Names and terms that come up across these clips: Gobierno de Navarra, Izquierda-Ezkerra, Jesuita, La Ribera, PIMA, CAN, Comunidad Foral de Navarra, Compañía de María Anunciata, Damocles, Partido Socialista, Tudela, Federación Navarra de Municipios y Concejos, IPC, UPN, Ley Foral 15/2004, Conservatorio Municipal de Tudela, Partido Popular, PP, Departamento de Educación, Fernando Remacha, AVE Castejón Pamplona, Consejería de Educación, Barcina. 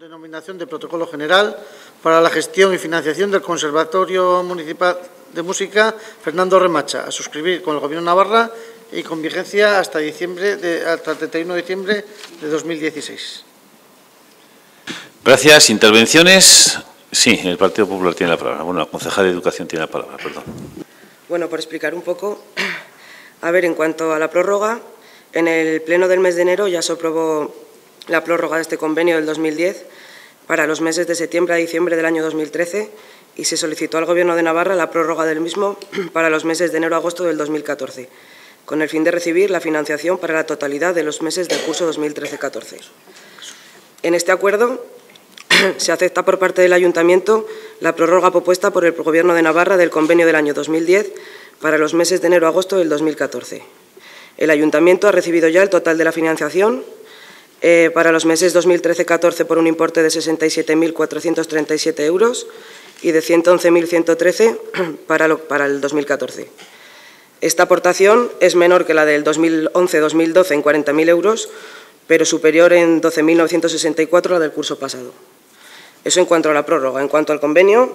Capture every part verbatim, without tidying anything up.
Denominación de Protocolo General para la gestión y financiación del Conservatorio Municipal de Música Fernando Remacha, a suscribir con el Gobierno de Navarra y con vigencia hasta diciembre de, hasta el treinta y uno de diciembre de dos mil dieciséis. Gracias. ¿Intervenciones? Sí, el Partido Popular tiene la palabra. Bueno, la concejala de Educación tiene la palabra, perdón. Bueno, por explicar un poco, a ver, en cuanto a la prórroga, en el pleno del mes de enero ya se aprobó la prórroga de este convenio del dos mil diez para los meses de septiembre a diciembre del año dos mil trece y se solicitó al Gobierno de Navarra la prórroga del mismo para los meses de enero a agosto del dos mil catorce, con el fin de recibir la financiación para la totalidad de los meses del curso dos mil trece catorce. En este acuerdo se acepta por parte del Ayuntamiento la prórroga propuesta por el Gobierno de Navarra del convenio del año dos mil diez para los meses de enero a agosto del dos mil catorce. El Ayuntamiento ha recibido ya el total de la financiación Eh, para los meses dos mil trece catorce por un importe de sesenta y siete mil cuatrocientos treinta y siete euros y de ciento once mil ciento trece para, lo, para el dos mil catorce. Esta aportación es menor que la del dos mil once dos mil doce en cuarenta mil euros, pero superior en doce mil novecientos sesenta y cuatro a la del curso pasado. Eso en cuanto a la prórroga. En cuanto al convenio,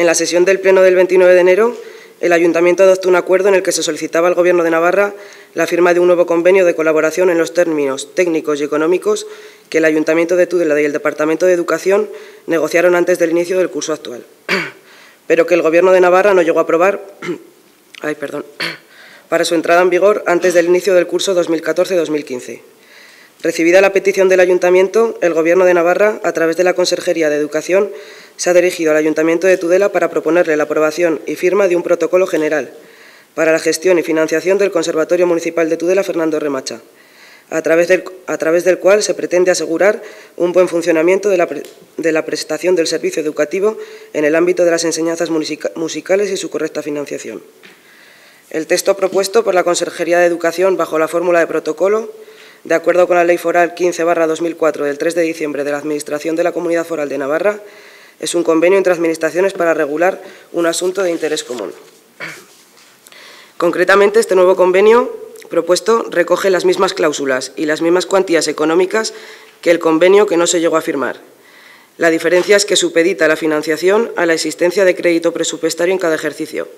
en la sesión del Pleno del veintinueve de enero, el Ayuntamiento adoptó un acuerdo en el que se solicitaba al Gobierno de Navarra la firma de un nuevo convenio de colaboración en los términos técnicos y económicos que el Ayuntamiento de Tudela y el Departamento de Educación negociaron antes del inicio del curso actual, pero que el Gobierno de Navarra no llegó a aprobar ay, perdón, para su entrada en vigor antes del inicio del curso dos mil catorce dos mil quince. Recibida la petición del Ayuntamiento, el Gobierno de Navarra, a través de la Consejería de Educación, se ha dirigido al Ayuntamiento de Tudela para proponerle la aprobación y firma de un protocolo general para la gestión y financiación del Conservatorio Municipal de Tudela Fernando Remacha, a través del, a través del cual se pretende asegurar un buen funcionamiento de la, pre, de la prestación del servicio educativo en el ámbito de las enseñanzas musica, musicales y su correcta financiación. El texto propuesto por la Consejería de Educación bajo la fórmula de protocolo, de acuerdo con la Ley Foral quince barra dos mil cuatro del tres de diciembre de la Administración de la Comunidad Foral de Navarra, es un convenio entre administraciones para regular un asunto de interés común. Concretamente, este nuevo convenio propuesto recoge las mismas cláusulas y las mismas cuantías económicas que el convenio que no se llegó a firmar. La diferencia es que supedita la financiación a la existencia de crédito presupuestario en cada ejercicio,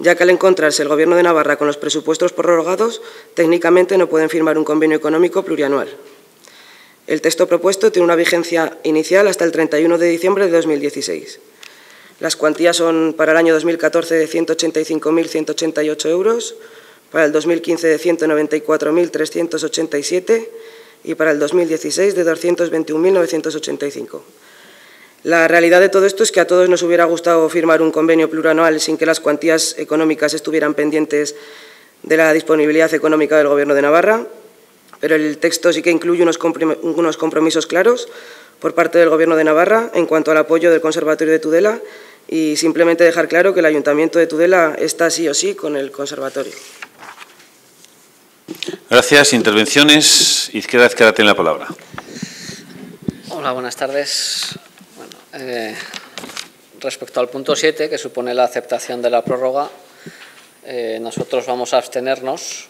ya que al encontrarse el Gobierno de Navarra con los presupuestos prorrogados, técnicamente no pueden firmar un convenio económico plurianual. El texto propuesto tiene una vigencia inicial hasta el treinta y uno de diciembre de dos mil dieciséis. Las cuantías son para el año dos mil catorce de ciento ochenta y cinco mil ciento ochenta y ocho euros, para el dos mil quince de ciento noventa y cuatro mil trescientos ochenta y siete y para el dos mil dieciséis de doscientos veintiún mil novecientos ochenta y cinco. La realidad de todo esto es que a todos nos hubiera gustado firmar un convenio plurianual sin que las cuantías económicas estuvieran pendientes de la disponibilidad económica del Gobierno de Navarra, pero el texto sí que incluye unos compromisos claros por parte del Gobierno de Navarra en cuanto al apoyo del Conservatorio de Tudela y simplemente dejar claro que el Ayuntamiento de Tudela está sí o sí con el Conservatorio. Gracias. Intervenciones. Izquierda-Ezkerra tiene la palabra. Hola, buenas tardes. Eh, respecto al punto siete, que supone la aceptación de la prórroga, eh, nosotros vamos a abstenernos.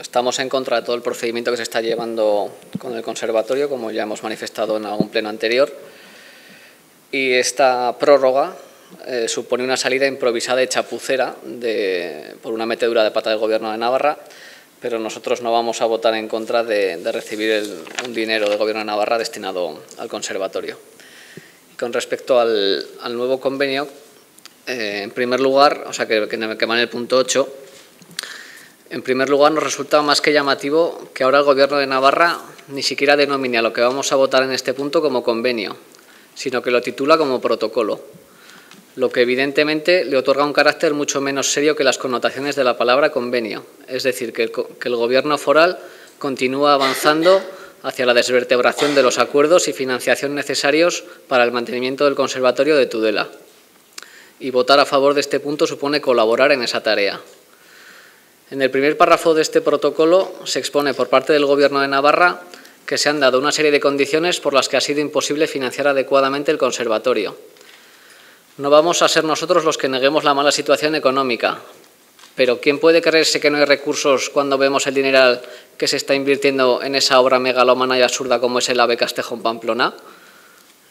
Estamos en contra de todo el procedimiento que se está llevando con el Conservatorio, como ya hemos manifestado en algún pleno anterior. Y esta prórroga eh, supone una salida improvisada y chapucera de, por una metedura de pata del Gobierno de Navarra, pero nosotros no vamos a votar en contra de, de recibir el, un dinero del Gobierno de Navarra destinado al Conservatorio. Con respecto al, al nuevo convenio, eh, en primer lugar, o sea, que, que va en el punto ocho, en primer lugar nos resulta más que llamativo que ahora el Gobierno de Navarra ni siquiera denomine a lo que vamos a votar en este punto como convenio, sino que lo titula como protocolo, lo que evidentemente le otorga un carácter mucho menos serio que las connotaciones de la palabra convenio, es decir, que el, que el Gobierno foral continúa avanzando hacia la desvertebración de los acuerdos y financiación necesarios para el mantenimiento del Conservatorio de Tudela. Y votar a favor de este punto supone colaborar en esa tarea. En el primer párrafo de este protocolo se expone por parte del Gobierno de Navarra que se han dado una serie de condiciones por las que ha sido imposible financiar adecuadamente el Conservatorio. No vamos a ser nosotros los que neguemos la mala situación económica, Pero ¿quién puede creerse que no hay recursos cuando vemos el dineral que se está invirtiendo en esa obra megalómana y absurda como es el AVE Castejón Pamplona?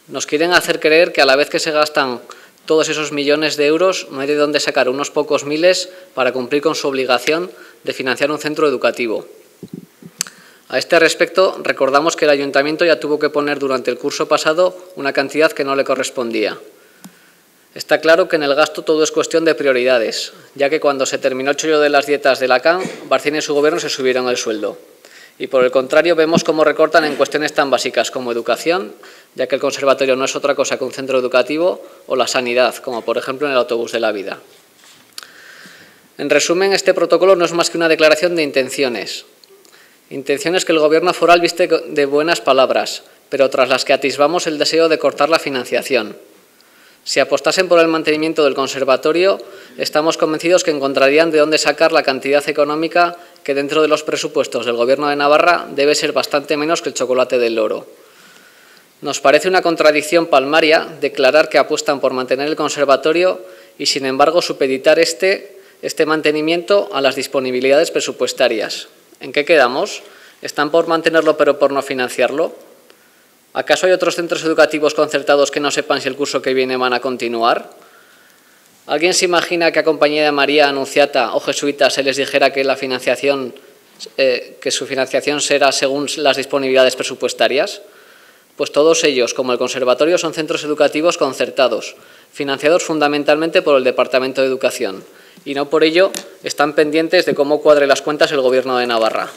Nos quieren hacer creer que a la vez que se gastan todos esos millones de euros, no hay de dónde sacar unos pocos miles para cumplir con su obligación de financiar un centro educativo. A este respecto, recordamos que el Ayuntamiento ya tuvo que poner durante el curso pasado una cantidad que no le correspondía. Está claro que en el gasto todo es cuestión de prioridades, ya que cuando se terminó el chollo de las dietas de la C A N, Barcina y su gobierno se subieron el sueldo. Y por el contrario, vemos cómo recortan en cuestiones tan básicas como educación, ya que el conservatorio no es otra cosa que un centro educativo, o la sanidad, como por ejemplo en el autobús de la vida. En resumen, este protocolo no es más que una declaración de intenciones. Intenciones que el Gobierno foral viste de buenas palabras, pero tras las que atisbamos el deseo de cortar la financiación. Si apostasen por el mantenimiento del conservatorio, estamos convencidos que encontrarían de dónde sacar la cantidad económica que dentro de los presupuestos del Gobierno de Navarra debe ser bastante menos que el chocolate del loro. Nos parece una contradicción palmaria declarar que apuestan por mantener el conservatorio y, sin embargo, supeditar este, este mantenimiento a las disponibilidades presupuestarias. ¿En qué quedamos? ¿Están por mantenerlo pero por no financiarlo? ¿Acaso hay otros centros educativos concertados que no sepan si el curso que viene van a continuar? ¿Alguien se imagina que a Compañía de María Anunciata o Jesuita se les dijera que, la financiación, eh, que su financiación será según las disponibilidades presupuestarias? Pues todos ellos, como el Conservatorio, son centros educativos concertados, financiados fundamentalmente por el Departamento de Educación, y no por ello están pendientes de cómo cuadre las cuentas el Gobierno de Navarra.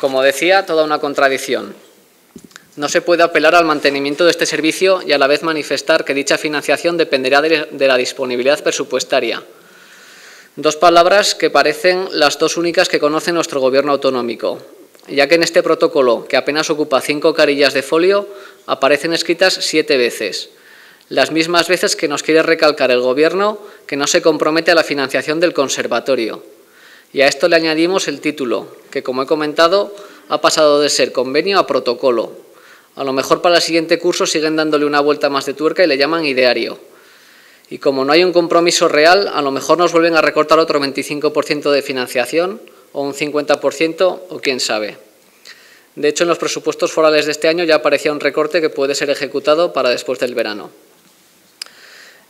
Como decía, toda una contradicción. No se puede apelar al mantenimiento de este servicio y a la vez manifestar que dicha financiación dependerá de la disponibilidad presupuestaria. Dos palabras que parecen las dos únicas que conoce nuestro Gobierno autonómico, ya que en este protocolo, que apenas ocupa cinco carillas de folio, aparecen escritas siete veces, las mismas veces que nos quiere recalcar el Gobierno que no se compromete a la financiación del conservatorio. Y a esto le añadimos el título, que, como he comentado, ha pasado de ser convenio a protocolo. A lo mejor para el siguiente curso siguen dándole una vuelta más de tuerca y le llaman ideario. Y como no hay un compromiso real, a lo mejor nos vuelven a recortar otro veinticinco por ciento de financiación, o un cincuenta por ciento, o quién sabe. De hecho, en los presupuestos forales de este año ya aparecía un recorte que puede ser ejecutado para después del verano.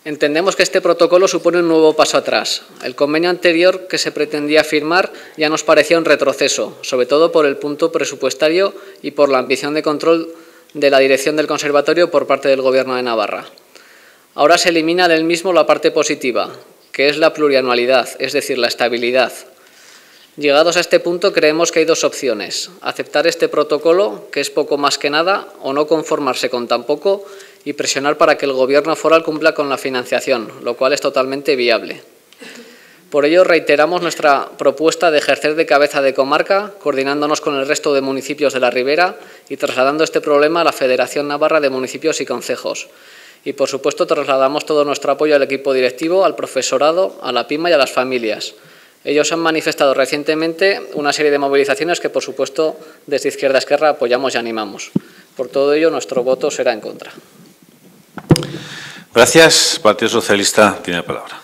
Entendemos que este protocolo supone un nuevo paso atrás. El convenio anterior que se pretendía firmar ya nos parecía un retroceso, sobre todo por el punto presupuestario y por la ambición de control de la dirección del conservatorio por parte del Gobierno de Navarra. Ahora se elimina del mismo la parte positiva, que es la plurianualidad, es decir, la estabilidad. Llegados a este punto, creemos que hay dos opciones: aceptar este protocolo, que es poco más que nada, o no conformarse con tan poco y presionar para que el Gobierno foral cumpla con la financiación, lo cual es totalmente viable. Por ello, reiteramos nuestra propuesta de ejercer de cabeza de comarca, coordinándonos con el resto de municipios de La Ribera y trasladando este problema a la Federación Navarra de Municipios y Concejos. Y, por supuesto, trasladamos todo nuestro apoyo al equipo directivo, al profesorado, a la PIMA y a las familias. Ellos han manifestado recientemente una serie de movilizaciones que, por supuesto, desde Izquierda-Ezkerra apoyamos y animamos. Por todo ello, nuestro voto será en contra. Gracias. Partido Socialista tiene la palabra.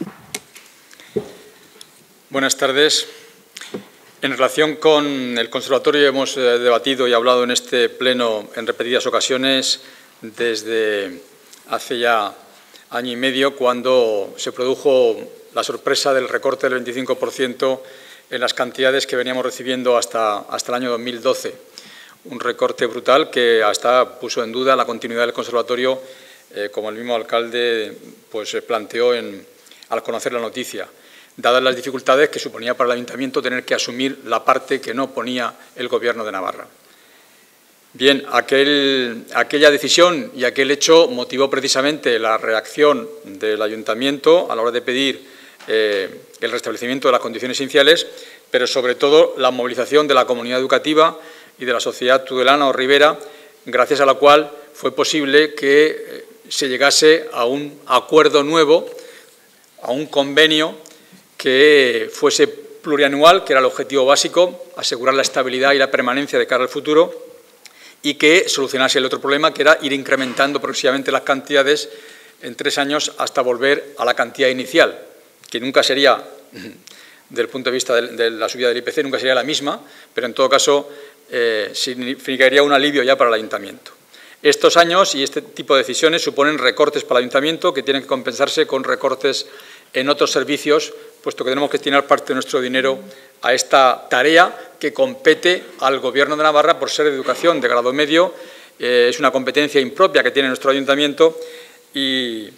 Buenas tardes. En relación con el Conservatorio hemos debatido y hablado en este pleno en repetidas ocasiones desde hace ya año y medio, cuando se produjo la sorpresa del recorte del veinticinco por ciento en las cantidades que veníamos recibiendo hasta, hasta el año dos mil doce. Un recorte brutal que hasta puso en duda la continuidad del conservatorio, eh, como el mismo alcalde pues, planteó en, al conocer la noticia, dadas las dificultades que suponía para el Ayuntamiento tener que asumir la parte que no ponía el Gobierno de Navarra. Bien, aquel, aquella decisión y aquel hecho motivó precisamente la reacción del Ayuntamiento a la hora de pedir Eh, el restablecimiento de las condiciones iniciales, pero sobre todo la movilización de la comunidad educativa y de la sociedad tudelana o ribera, gracias a la cual fue posible que eh, se llegase a un acuerdo nuevo, a un convenio que fuese plurianual, que era el objetivo básico, asegurar la estabilidad y la permanencia de cara al futuro, y que solucionase el otro problema, que era ir incrementando progresivamente las cantidades en tres años hasta volver a la cantidad inicial, que nunca sería desde el punto de vista de, de la subida del I P C nunca sería la misma, pero en todo caso eh, significaría un alivio ya para el ayuntamiento. Estos años y este tipo de decisiones suponen recortes para el ayuntamiento que tienen que compensarse con recortes en otros servicios, puesto que tenemos que destinar parte de nuestro dinero a esta tarea que compete al Gobierno de Navarra por ser de educación de grado medio. Eh, es una competencia impropia que tiene nuestro ayuntamiento y,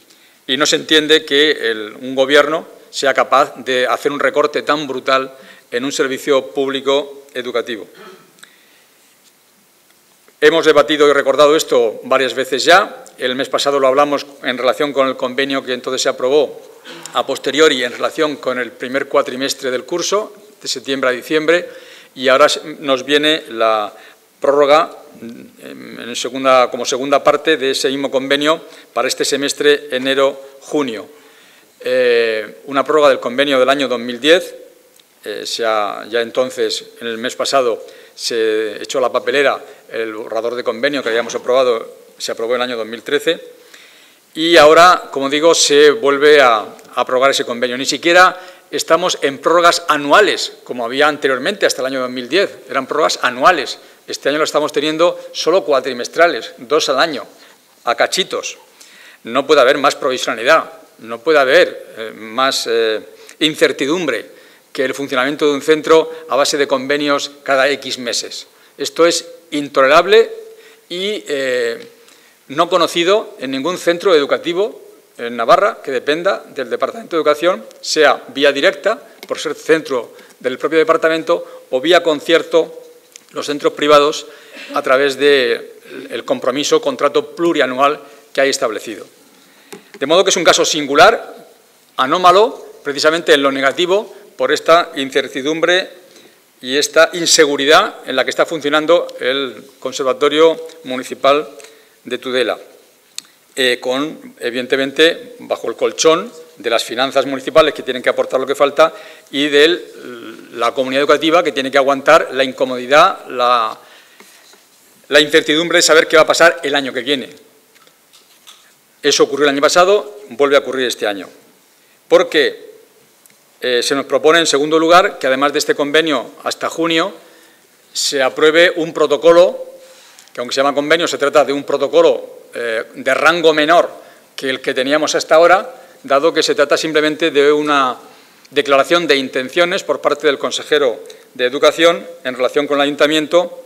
y no se entiende que el, un gobierno sea capaz de hacer un recorte tan brutal en un servicio público educativo. Hemos debatido y recordado esto varias veces ya. El mes pasado lo hablamos en relación con el convenio que entonces se aprobó a posteriori en relación con el primer cuatrimestre del curso, de septiembre a diciembre, y ahora nos viene la prórroga en segunda, como segunda parte de ese mismo convenio para este semestre enero-junio. Eh, una prórroga del convenio del año dos mil diez, eh, se ha, ya entonces, en el mes pasado, se echó la papelera el borrador de convenio que habíamos aprobado, se aprobó en el año dos mil trece, y ahora, como digo, se vuelve a, a aprobar ese convenio. Ni siquiera estamos en prórrogas anuales, como había anteriormente hasta el año dos mil diez. Eran prórrogas anuales. Este año lo estamos teniendo solo cuatrimestrales, dos al año, a cachitos. No puede haber más provisionalidad, no puede haber eh, más eh, incertidumbre que el funcionamiento de un centro a base de convenios cada X meses. Esto es intolerable y Eh, no conocido en ningún centro educativo en Navarra que dependa del Departamento de Educación, sea vía directa, por ser centro del propio departamento, o vía concierto, los centros privados, a través del compromiso, contrato plurianual que hay establecido. De modo que es un caso singular, anómalo, precisamente en lo negativo, por esta incertidumbre y esta inseguridad en la que está funcionando el Conservatorio Municipal de Tudela, eh, con, evidentemente, bajo el colchón de las finanzas municipales que tienen que aportar lo que falta y de la comunidad educativa que tiene que aguantar la incomodidad, la, la incertidumbre de saber qué va a pasar el año que viene. Eso ocurrió el año pasado, vuelve a ocurrir este año. Porque eh, se nos propone, en segundo lugar, que además de este convenio hasta junio se apruebe un protocolo que aunque se llama convenio, se trata de un protocolo eh, de rango menor que el que teníamos hasta ahora, dado que se trata simplemente de una declaración de intenciones por parte del consejero de Educación en relación con el ayuntamiento,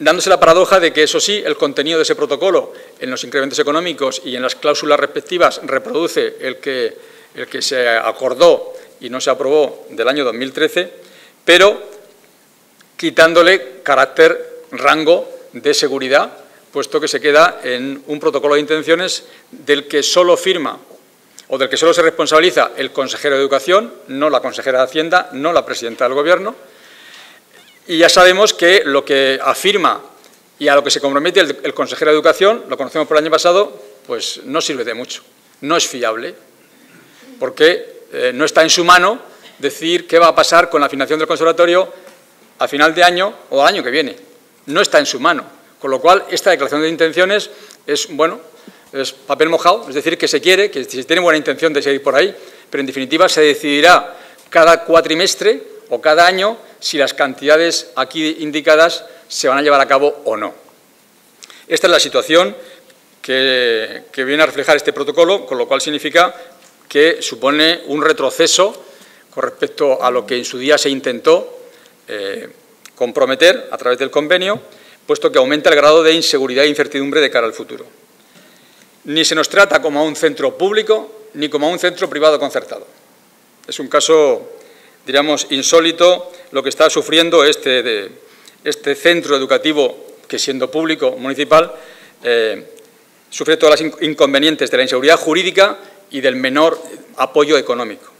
dándose la paradoja de que, eso sí, el contenido de ese protocolo en los incrementos económicos y en las cláusulas respectivas reproduce el que, el que se acordó y no se aprobó del año dos mil trece, pero quitándole carácter rango de seguridad, puesto que se queda en un protocolo de intenciones del que solo firma o del que solo se responsabiliza el consejero de Educación, no la consejera de Hacienda, no la presidenta del Gobierno. Y ya sabemos que lo que afirma y a lo que se compromete el, el consejero de Educación, lo conocemos por el año pasado, pues no sirve de mucho, no es fiable, porque eh, no está en su mano decir qué va a pasar con la financiación del conservatorio a final de año o al año que viene. No está en su mano, con lo cual esta declaración de intenciones es, bueno, es papel mojado, es decir, que se quiere, que se tiene buena intención de seguir por ahí, pero en definitiva se decidirá cada cuatrimestre o cada año si las cantidades aquí indicadas se van a llevar a cabo o no. Esta es la situación que, que viene a reflejar este protocolo, con lo cual significa que supone un retroceso con respecto a lo que en su día se intentó eh, comprometer a través del convenio, puesto que aumenta el grado de inseguridad e incertidumbre de cara al futuro. Ni se nos trata como a un centro público ni como a un centro privado concertado. Es un caso, diríamos, insólito lo que está sufriendo este, de, este centro educativo que, siendo público municipal, eh, sufre todas las inconvenientes de la inseguridad jurídica y del menor apoyo económico.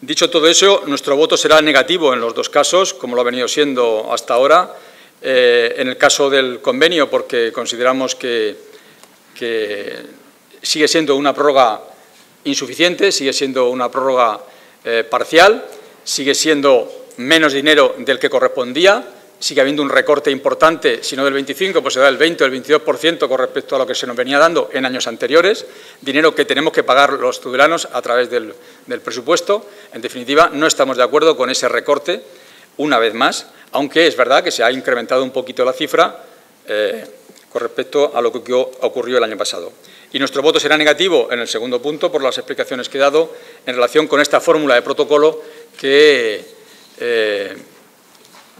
Dicho todo eso, nuestro voto será negativo en los dos casos, como lo ha venido siendo hasta ahora. Eh, en el caso del convenio, porque consideramos que, que sigue siendo una prórroga insuficiente, sigue siendo una prórroga eh, parcial, sigue siendo menos dinero del que correspondía, sigue habiendo un recorte importante, si no del veinticinco, pues se da el veinte o el veintidós por ciento con respecto a lo que se nos venía dando en años anteriores, dinero que tenemos que pagar los tudelanos a través del, del presupuesto. En definitiva, no estamos de acuerdo con ese recorte, una vez más, aunque es verdad que se ha incrementado un poquito la cifra eh, con respecto a lo que ocurrió el año pasado. Y nuestro voto será negativo en el segundo punto, por las explicaciones que he dado en relación con esta fórmula de protocolo que eh,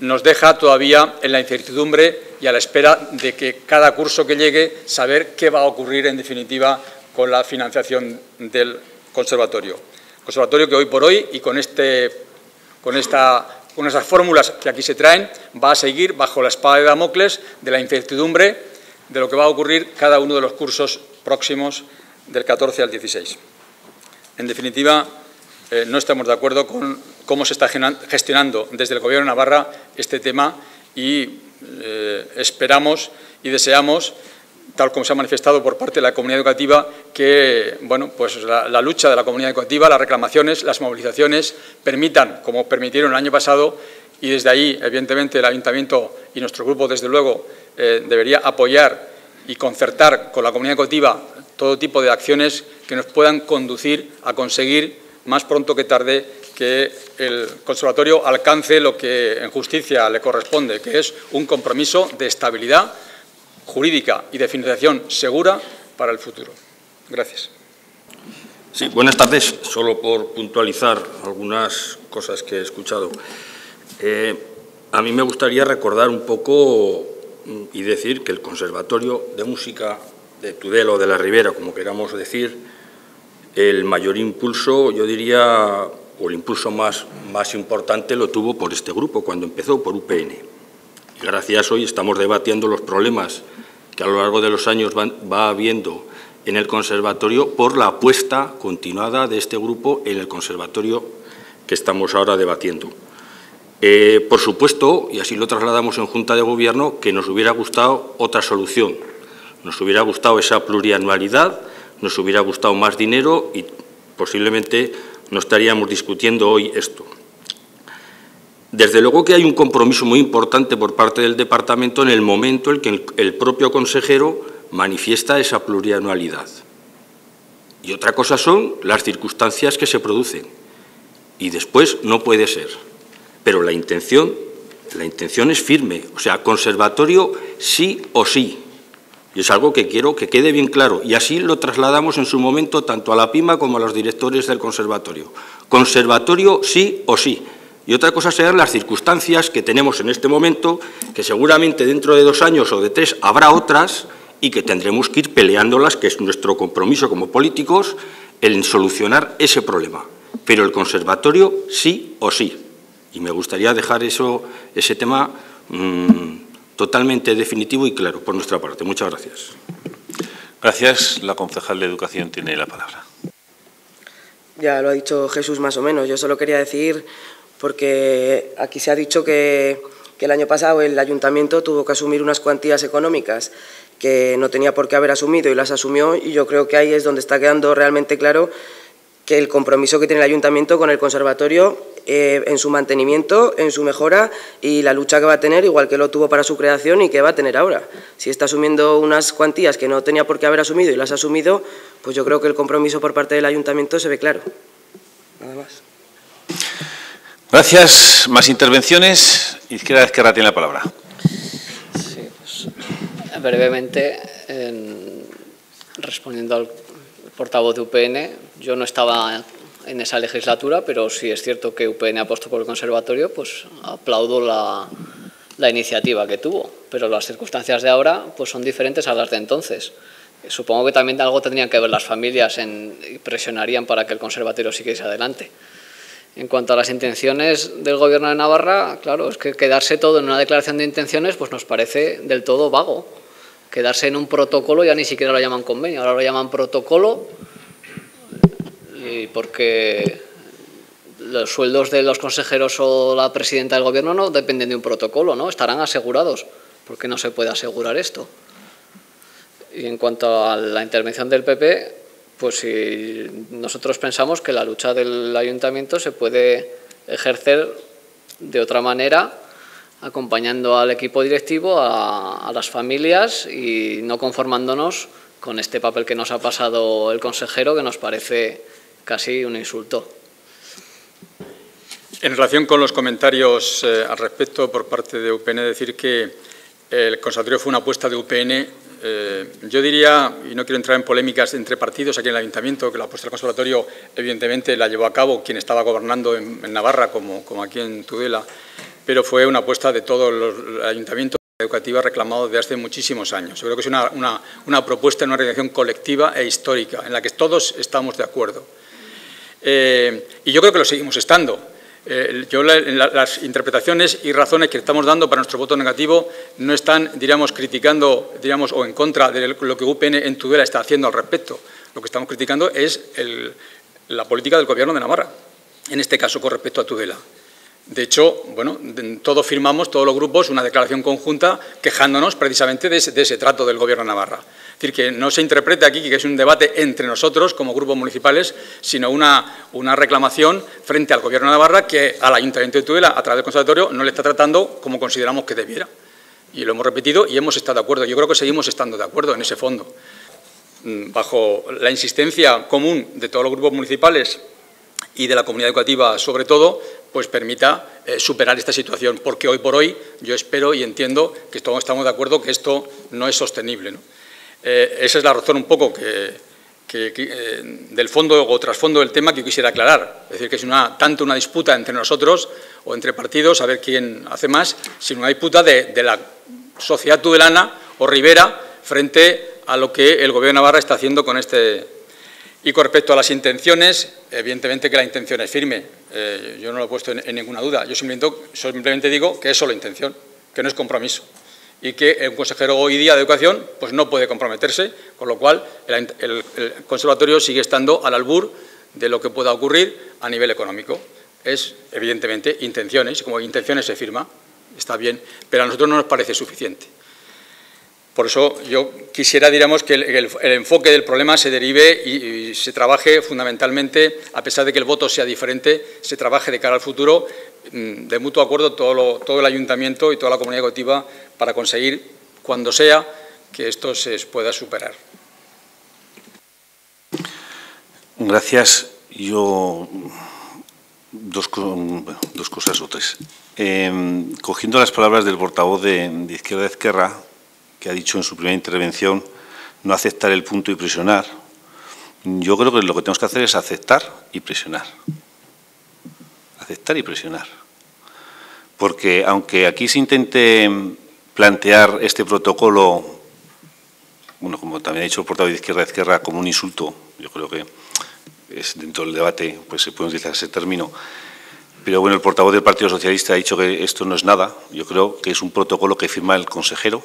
nos deja todavía en la incertidumbre y a la espera de que cada curso que llegue saber qué va a ocurrir en definitiva con la financiación del conservatorio. Conservatorio que hoy por hoy y con, este, con, esta, con esas fórmulas que aquí se traen va a seguir bajo la espada de Damocles de la incertidumbre de lo que va a ocurrir cada uno de los cursos próximos del catorce al dieciséis. En definitiva, eh, no estamos de acuerdo con cómo se está gestionando desde el Gobierno de Navarra este tema y eh, esperamos y deseamos, tal como se ha manifestado por parte de la comunidad educativa, que bueno, pues la, la lucha de la comunidad educativa, las reclamaciones, las movilizaciones permitan, como permitieron el año pasado, y desde ahí, evidentemente, el Ayuntamiento y nuestro grupo, desde luego, eh, debería apoyar y concertar con la comunidad educativa todo tipo de acciones que nos puedan conducir a conseguir, más pronto que tarde, que el conservatorio alcance lo que en justicia le corresponde, que es un compromiso de estabilidad jurídica y de financiación segura para el futuro. Gracias. Sí, buenas tardes. Solo por puntualizar algunas cosas que he escuchado. Eh, a mí me gustaría recordar un poco y decir que el Conservatorio de Música de Tudela o de La Ribera, como queramos decir, el mayor impulso, yo diría, o el impulso más, más importante lo tuvo por este grupo, cuando empezó por U P N. Gracias hoy estamos debatiendo los problemas que a lo largo de los años van, va habiendo en el Conservatorio por la apuesta continuada de este grupo en el Conservatorio que estamos ahora debatiendo. Eh, por supuesto, y así lo trasladamos en Junta de Gobierno, que nos hubiera gustado otra solución. Nos hubiera gustado esa plurianualidad, nos hubiera gustado más dinero y posiblemente no estaríamos discutiendo hoy esto. Desde luego que hay un compromiso muy importante por parte del Departamento en el momento en que el propio consejero manifiesta esa plurianualidad. Y otra cosa son las circunstancias que se producen. Y después no puede ser. Pero la intención, la intención es firme, o sea, conservatorio sí o sí. Y es algo que quiero que quede bien claro, y así lo trasladamos en su momento tanto a la PIMA como a los directores del conservatorio. Conservatorio sí o sí. Y otra cosa serán las circunstancias que tenemos en este momento, que seguramente dentro de dos años o de tres habrá otras y que tendremos que ir peleándolas, que es nuestro compromiso como políticos, en solucionar ese problema. Pero el conservatorio sí o sí. Y me gustaría dejar eso, ese tema mmm, totalmente definitivo y claro por nuestra parte. Muchas gracias. Gracias. La concejal de Educación tiene la palabra. Ya lo ha dicho Jesús más o menos. Yo solo quería decir, porque aquí se ha dicho que, que el año pasado el ayuntamiento tuvo que asumir unas cuantías económicas que no tenía por qué haber asumido y las asumió, y yo creo que ahí es donde está quedando realmente claro que el compromiso que tiene el ayuntamiento con el conservatorio eh, en su mantenimiento, en su mejora y la lucha que va a tener, igual que lo tuvo para su creación y que va a tener ahora. Si está asumiendo unas cuantías que no tenía por qué haber asumido y las ha asumido, pues yo creo que el compromiso por parte del ayuntamiento se ve claro. Nada más. Gracias. Más intervenciones. Izquierda-Ezkerra tiene la palabra. Sí, pues, brevemente, eh, respondiendo al portavoz de U P N, yo no estaba en esa legislatura, pero sí es cierto que U P N apostó por el conservatorio, pues aplaudo la, la iniciativa que tuvo, pero las circunstancias de ahora pues son diferentes a las de entonces. Supongo que también algo tendrían que ver las familias en, y presionarían para que el conservatorio siguiese adelante. En cuanto a las intenciones del Gobierno de Navarra, claro, es que quedarse todo en una declaración de intenciones pues nos parece del todo vago. Quedarse en un protocolo, ya ni siquiera lo llaman convenio, ahora lo llaman protocolo, y porque los sueldos de los consejeros o la presidenta del Gobierno no dependen de un protocolo, ¿no? Estarán asegurados, porque no se puede asegurar esto. Y en cuanto a la intervención del P P, pues si nosotros pensamos que la lucha del ayuntamiento se puede ejercer de otra manera acompañando al equipo directivo, a, a las familias y no conformándonos con este papel que nos ha pasado el consejero, que nos parece casi un insulto. En relación con los comentarios eh, al respecto por parte de U P N, decir que el conservatorio fue una apuesta de U P N. Eh, yo diría, y no quiero entrar en polémicas entre partidos aquí en el Ayuntamiento, que la apuesta del conservatorio evidentemente la llevó a cabo quien estaba gobernando en, en Navarra, como, como aquí en Tudela, pero fue una apuesta de todos los ayuntamientos educativos reclamados desde hace muchísimos años. Yo creo que es una, una, una propuesta, una organización colectiva e histórica, en la que todos estamos de acuerdo. Eh, y yo creo que lo seguimos estando. Eh, yo la, la, las interpretaciones y razones que estamos dando para nuestro voto negativo no están, diríamos, criticando diríamos, o en contra de lo que U P N en Tudela está haciendo al respecto. Lo que estamos criticando es el, la política del Gobierno de Navarra, en este caso con respecto a Tudela. De hecho, bueno, todos firmamos, todos los grupos, una declaración conjunta quejándonos precisamente de ese, de ese trato del Gobierno de Navarra. Es decir, que no se interprete aquí que es un debate entre nosotros como grupos municipales, sino una, una reclamación frente al Gobierno de Navarra que al Ayuntamiento de Tudela, a través del Conservatorio, no le está tratando como consideramos que debiera. Y lo hemos repetido y hemos estado de acuerdo. Yo creo que seguimos estando de acuerdo en ese fondo. Bajo la insistencia común de todos los grupos municipales y de la comunidad educativa, sobre todo, pues permita eh, superar esta situación, porque hoy por hoy yo espero y entiendo que todos estamos de acuerdo que esto no es sostenible, ¿no? Eh, esa es la razón un poco que, que, que, eh, del fondo o trasfondo del tema que quisiera aclarar. Es decir, que es una, tanto una disputa entre nosotros o entre partidos, a ver quién hace más, sino una disputa de, de la sociedad tudelana o ribera frente a lo que el Gobierno de Navarra está haciendo con este. Y con respecto a las intenciones, evidentemente que la intención es firme. Eh, yo no lo he puesto en, en ninguna duda. Yo simplemente, simplemente digo que es solo intención, que no es compromiso. Y que un consejero hoy día de Educación pues no puede comprometerse, con lo cual el, el, el conservatorio sigue estando al albur de lo que pueda ocurrir a nivel económico. Es, evidentemente, intenciones, como intenciones se firma, está bien, pero a nosotros no nos parece suficiente. Por eso yo quisiera, diríamos, que el, el, el enfoque del problema se derive y, y se trabaje fundamentalmente, a pesar de que el voto sea diferente, se trabaje de cara al futuro, de mutuo acuerdo todo, lo, todo el ayuntamiento y toda la comunidad educativa para conseguir, cuando sea, que esto se pueda superar. Gracias. Yo dos, bueno, dos cosas o tres. Eh, cogiendo las palabras del portavoz de, de Izquierda-Ezkerra, que ha dicho en su primera intervención no aceptar el punto y presionar, yo creo que lo que tenemos que hacer es aceptar y presionar. Aceptar y presionar. Porque aunque aquí se intente plantear este protocolo, bueno, como también ha dicho el portavoz de Izquierda-Ezkerra, como un insulto, yo creo que es dentro del debate, pues se puede utilizar ese término. Pero bueno, el portavoz del Partido Socialista ha dicho que esto no es nada. Yo creo que es un protocolo que firma el consejero,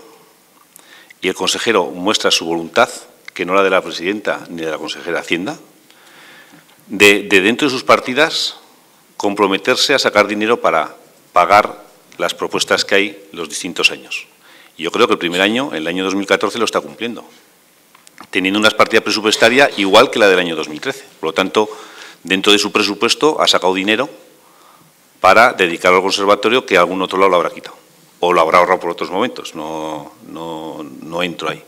y el consejero muestra su voluntad, que no la de la presidenta ni de la consejera de Hacienda, de, de dentro de sus partidas comprometerse a sacar dinero para pagar las propuestas que hay los distintos años. Y yo creo que el primer año, el año dos mil catorce, lo está cumpliendo, teniendo una partida presupuestaria igual que la del año dos mil trece. Por lo tanto, dentro de su presupuesto ha sacado dinero para dedicarlo al conservatorio, que algún otro lado lo habrá quitado. O lo habrá ahorrado por otros momentos, no, no, no entro ahí.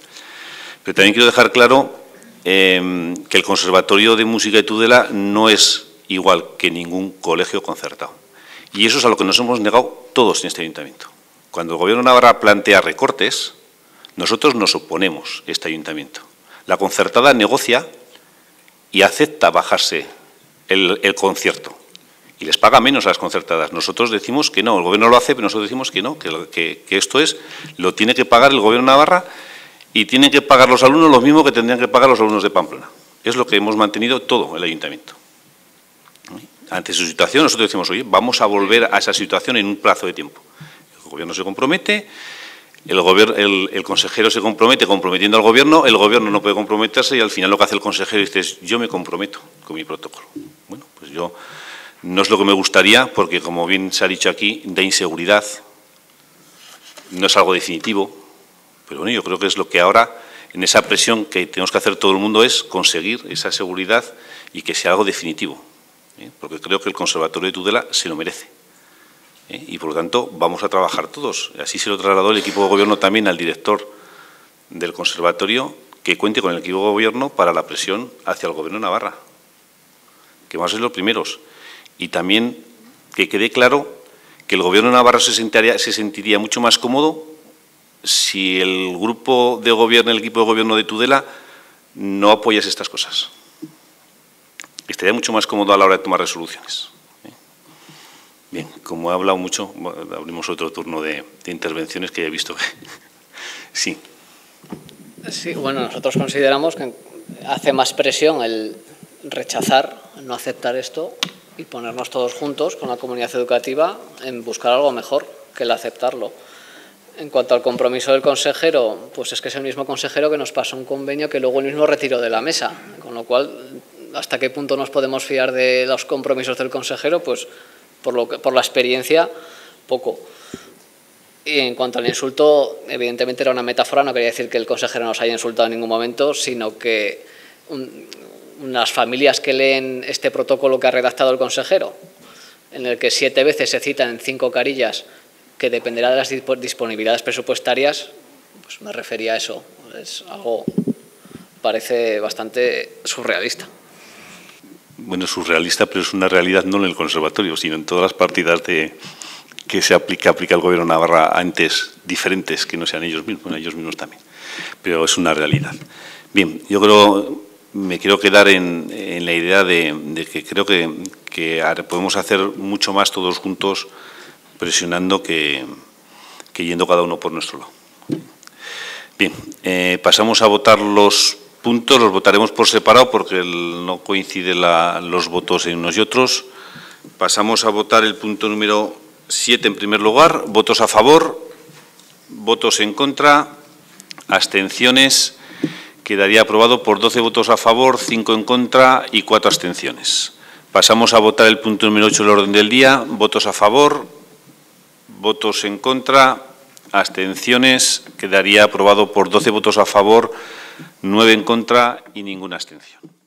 Pero también quiero dejar claro eh, que el Conservatorio de Música de Tudela no es igual que ningún colegio concertado. Y eso es a lo que nos hemos negado todos en este ayuntamiento. Cuando el Gobierno de Navarra plantea recortes, nosotros nos oponemos a este ayuntamiento. La concertada negocia y acepta bajarse el, el concierto. Y les paga menos a las concertadas. Nosotros decimos que no, el Gobierno lo hace, pero nosotros decimos que no, que, que, que esto es, lo tiene que pagar el Gobierno de Navarra y tienen que pagar los alumnos lo mismo que tendrían que pagar los alumnos de Pamplona. Es lo que hemos mantenido todo el ayuntamiento. Ante su situación, nosotros decimos, oye, vamos a volver a esa situación en un plazo de tiempo. El Gobierno se compromete, el, gobierno, el, el consejero se compromete comprometiendo al Gobierno, el Gobierno no puede comprometerse y al final lo que hace el consejero es, yo me comprometo con mi protocolo. Bueno, pues yo... No es lo que me gustaría, porque, como bien se ha dicho aquí, de inseguridad no es algo definitivo. Pero bueno, yo creo que es lo que ahora, en esa presión que tenemos que hacer todo el mundo, es conseguir esa seguridad y que sea algo definitivo, ¿eh? Porque creo que el Conservatorio de Tudela se lo merece. ¿eh? Y por lo tanto vamos a trabajar todos. Así se lo trasladó el equipo de gobierno también al director del conservatorio, que cuente con el equipo de gobierno para la presión hacia el Gobierno de Navarra, que vamos a ser los primeros. Y también que quede claro que el Gobierno de Navarra se sentiría, se sentiría mucho más cómodo si el grupo de gobierno, el equipo de gobierno de Tudela, no apoyase estas cosas. Estaría mucho más cómodo a la hora de tomar resoluciones. Bien, como he hablado mucho, abrimos otro turno de, de intervenciones que ya he visto. Sí. Sí, bueno, nosotros consideramos que hace más presión el rechazar, no aceptar esto y ponernos todos juntos con la comunidad educativa en buscar algo mejor que el aceptarlo. En cuanto al compromiso del consejero, pues es que es el mismo consejero que nos pasó un convenio que luego el mismo retiró de la mesa, con lo cual, ¿hasta qué punto nos podemos fiar de los compromisos del consejero? Pues por, lo que, por la experiencia, poco. Y en cuanto al insulto, evidentemente era una metáfora, no quería decir que el consejero nos haya insultado en ningún momento, sino que un, unas familias que leen este protocolo que ha redactado el consejero, en el que siete veces se citan en cinco carillas, que dependerá de las disponibilidades presupuestarias, pues me refería a eso. Es algo, parece bastante surrealista. Bueno, surrealista, pero es una realidad no en el conservatorio, sino en todas las partidas de que se aplica, aplica el Gobierno de Navarra a entes diferentes que no sean ellos mismos, bueno, ellos mismos también, pero es una realidad. Bien, yo creo, me quiero quedar en, en la idea de, de que creo que, que podemos hacer mucho más todos juntos presionando que, que yendo cada uno por nuestro lado. Bien, eh, pasamos a votar los puntos, los votaremos por separado porque el, no coinciden los votos en unos y otros. Pasamos a votar el punto número siete en primer lugar, votos a favor, votos en contra, abstenciones, quedaría aprobado por doce votos a favor, cinco en contra y cuatro abstenciones. Pasamos a votar el punto número ocho del orden del día, votos a favor, votos en contra, abstenciones, quedaría aprobado por doce votos a favor, nueve en contra y ninguna abstención.